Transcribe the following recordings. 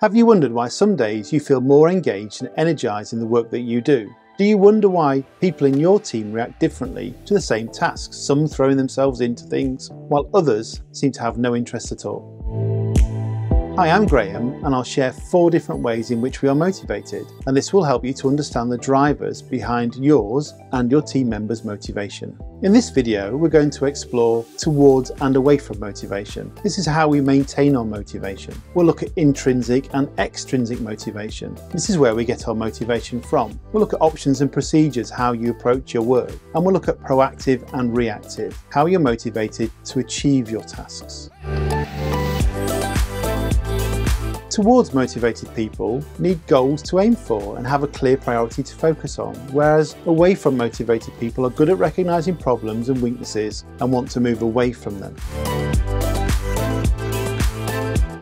Have you wondered why some days you feel more engaged and energised in the work that you do? Do you wonder why people in your team react differently to the same tasks, some throwing themselves into things, while others seem to have no interest at all? Hi, I'm Graham and I'll share 4 different ways in which we are motivated, and this will help you to understand the drivers behind yours and your team members' motivation. In this video, we're going to explore towards and away from motivation. This is how we maintain our motivation. We'll look at intrinsic and extrinsic motivation. This is where we get our motivation from. We'll look at options and procedures, how you approach your work. And we'll look at proactive and reactive, how you're motivated to achieve your tasks. Towards motivated people need goals to aim for and have a clear priority to focus on, whereas away from motivated people are good at recognising problems and weaknesses and want to move away from them.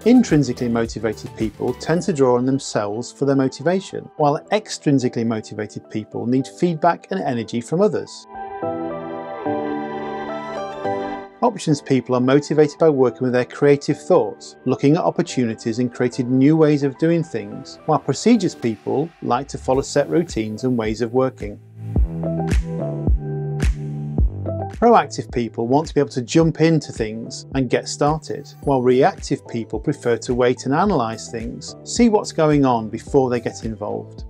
Intrinsically motivated people tend to draw on themselves for their motivation, while extrinsically motivated people need feedback and energy from others. Options people are motivated by working with their creative thoughts, looking at opportunities and creating new ways of doing things, while procedures people like to follow set routines and ways of working. Proactive people want to be able to jump into things and get started, while reactive people prefer to wait and analyse things, see what's going on before they get involved.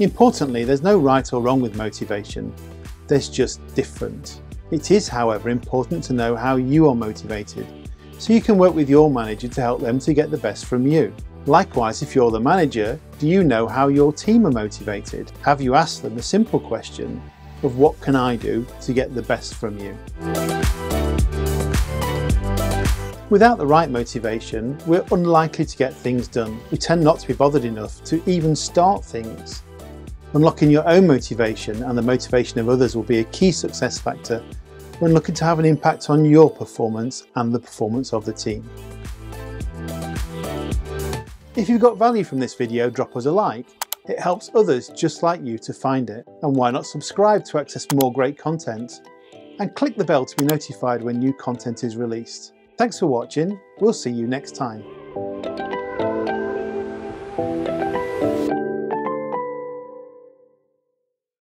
Importantly, there's no right or wrong with motivation. There's just different. It is, however, important to know how you are motivated, so you can work with your manager to help them to get the best from you. Likewise, if you're the manager, do you know how your team are motivated? Have you asked them the simple question of what can I do to get the best from you? Without the right motivation, we're unlikely to get things done. We tend not to be bothered enough to even start things. Unlocking your own motivation and the motivation of others will be a key success factor when looking to have an impact on your performance and the performance of the team. If you've got value from this video, drop us a like. It helps others just like you to find it. And why not subscribe to access more great content? And click the bell to be notified when new content is released. Thanks for watching. We'll see you next time.